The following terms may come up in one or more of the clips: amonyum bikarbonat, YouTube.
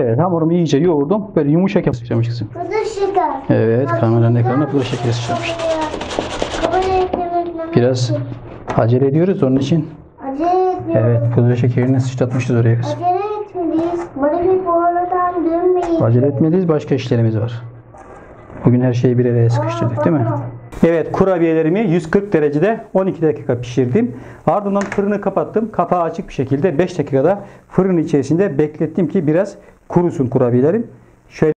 Evet, hamurumu iyice yoğurdum. Böyle yumuşak yapacakmış kızım. Pudra şeker. Evet, kameranın ekranına pudra şekeri sıçramış. Biraz acele ediyoruz onun için. Acele etmiyoruz. Evet, pudra şekerini sıçratmışız oraya kızım. Acele etmeliyiz. Bari bu oradan dönmeyiz. Acele etmeliyiz. Başka işlerimiz var. Bugün her şeyi bir araya sıkıştırdık değil mi? Evet, kurabiyelerimi 140 derecede 12 dakika pişirdim. Ardından fırını kapattım. Kapağı açık bir şekilde 5 dakikada fırın içerisinde beklettim ki biraz kurusun kurabiyelerim. Şöyle.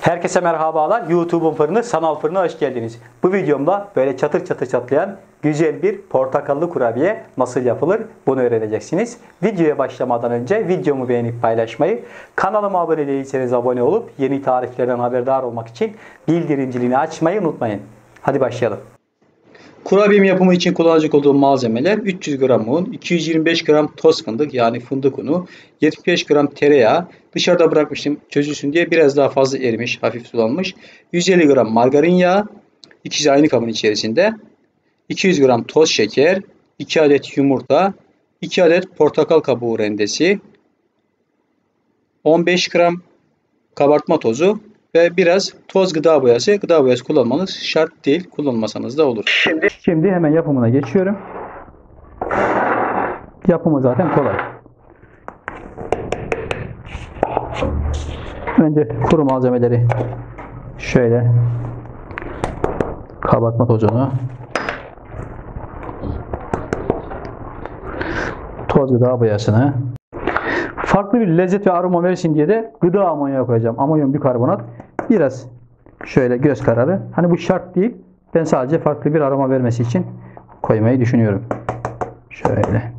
Herkese merhabalar. YouTube'un fırını, Sanal Fırın'a hoş geldiniz. Bu videomda böyle çatır çatır çatlayan güzel bir portakallı kurabiye nasıl yapılır bunu öğreneceksiniz. Videoya başlamadan önce videomu beğenip paylaşmayı, kanalıma abone değilseniz abone olup yeni tariflerden haberdar olmak için bildirim zilini açmayı unutmayın. Hadi başlayalım. Kurabiyem yapımı için kullanacak olduğum malzemeler 300 gram un, 225 gram toz fındık yani fındık unu, 75 gram tereyağı, dışarıda bırakmıştım çözülsün diye biraz daha fazla erimiş, hafif sulanmış, 150 gram margarin yağı, ikisi aynı kabın içerisinde, 200 gram toz şeker, 2 adet yumurta, 2 adet portakal kabuğu rendesi, 15 gram kabartma tozu ve biraz toz gıda boyası. Gıda boyası kullanmanız şart değil. Kullanmasanız da olur. Şimdi hemen yapımına geçiyorum. Yapımı zaten kolay. Önce kuru malzemeleri şöyle kabartma tozunu, toz gıda boyasını, farklı bir lezzet ve aroma versin diye de gıda amonyağı koyacağım. Amonyum bikarbonat. Biraz şöyle göz kararı. Hani bu şart değil. Ben sadece farklı bir aroma vermesi için koymayı düşünüyorum. Şöyle.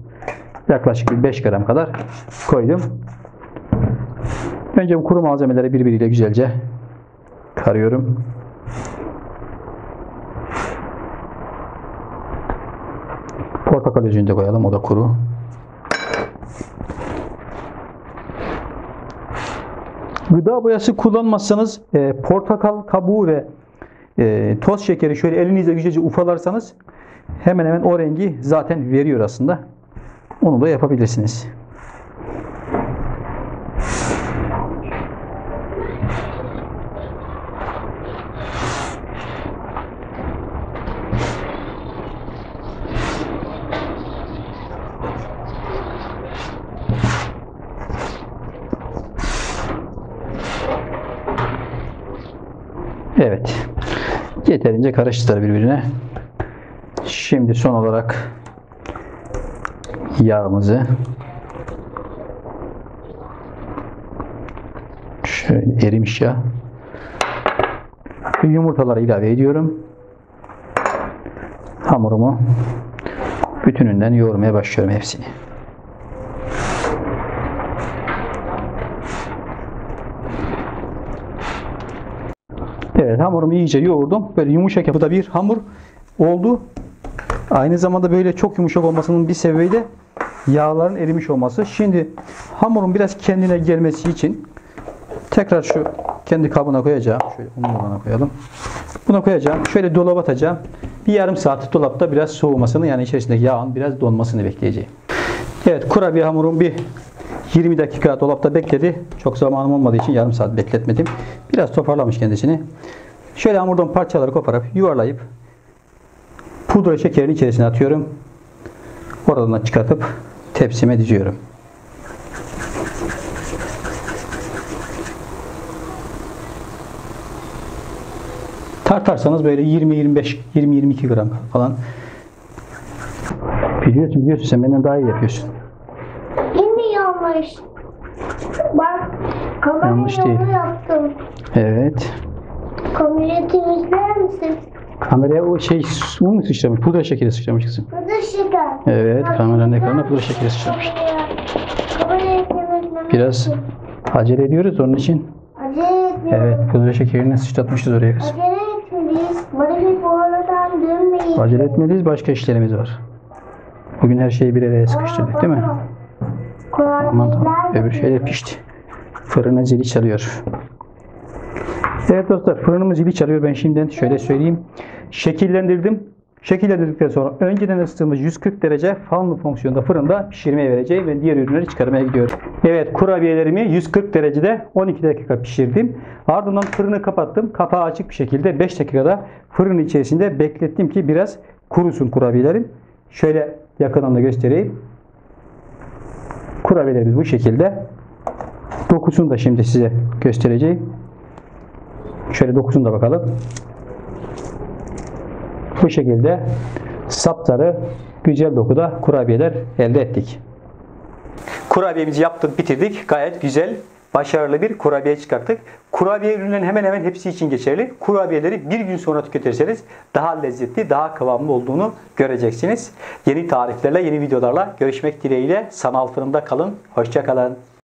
Yaklaşık bir 5 gram kadar koydum. Önce bu kuru malzemeleri birbiriyle güzelce karıyorum. Portakal özünü de koyalım. O da kuru. Gıda boyası kullanmazsanız portakal kabuğu ve toz şekeri şöyle elinizle güzelce ufalarsanız hemen hemen o rengi zaten veriyor aslında. Onu da yapabilirsiniz. Evet. Yeterince karıştırır birbirine. Şimdi son olarak yağımızı şöyle erimiş yağ. Yumurtaları ilave ediyorum. Hamurumu bütününden yoğurmaya başlıyorum hepsini. Evet, hamurumu iyice yoğurdum. Böyle yumuşak yapıda bir hamur oldu. Aynı zamanda böyle çok yumuşak olmasının bir sebebi de yağların erimiş olması. Şimdi hamurun biraz kendine gelmesi için tekrar şu kendi kabına koyacağım. Şöyle unu bana koyalım. Buna koyacağım. Şöyle dolaba atacağım. Bir yarım saat dolapta biraz soğumasını, yani içerisindeki yağın biraz donmasını bekleyeceğim. Evet, kurabiye hamurum bir 20 dakika dolapta bekledi. Çok zamanım olmadığı için yarım saat bekletmedim. Biraz toparlamış kendisini. Şöyle hamurdan parçaları koparıp yuvarlayıp pudra şekerini içerisine atıyorum. Oradan çıkartıp tepsime diziyorum. Tartarsanız böyle 20-22 gram falan. Biliyorsun sen benden daha iyi yapıyorsun. Bak, kamerayı onu yaptım. Evet. Kamerayı temizler misin? Kameraya o su mu sıçramış? Pudra şekeri sıçramış kızım. Pudra şeker. Evet, kameranın ekranına pudra şekeri sıçramış. Biraz acele ediyoruz onun için. Acele etmiyoruz. Evet, pudra şekerini sıçratmışız oraya kızım. Acele etmeliyiz. Bari bu oradan dönmeyiz. Acele etmeliyiz. Başka işlerimiz var. Bugün her şeyi bir araya sıkıştırdık değil mi? Aman, öbür şeyler pişti. Fırına zili çalıyor. Evet dostlar, fırınımız gibi çalıyor. Ben şimdiden şöyle söyleyeyim. Şekillendirdim. Şekillendirdikten sonra önceden ısıttığımız 140 derece fanlı fonksiyonda fırında pişirmeye vereceğim ve diğer ürünleri çıkarmaya gidiyorum. Evet, kurabiyelerimi 140 derecede 12 dakika pişirdim. Ardından fırını kapattım. Kapağı açık bir şekilde 5 dakikada fırın içerisinde beklettim ki biraz kurusun kurabiyelerim. Şöyle yakından da göstereyim. Kurabiyelerimiz bu şekilde. Dokusunu da şimdi size göstereceğim. Şöyle dokusunu da bakalım. Bu şekilde sapsarı güzel dokuda kurabiyeler elde ettik. Kurabiyemizi yaptık, bitirdik. Gayet güzel, başarılı bir kurabiye çıkarttık. Kurabiye ürünlerin hemen hemen hepsi için geçerli. Kurabiyeleri bir gün sonra tüketirseniz daha lezzetli, daha kıvamlı olduğunu göreceksiniz. Yeni tariflerle, yeni videolarla görüşmek dileğiyle. Sanal Fırın'da kalın. Hoşça kalın.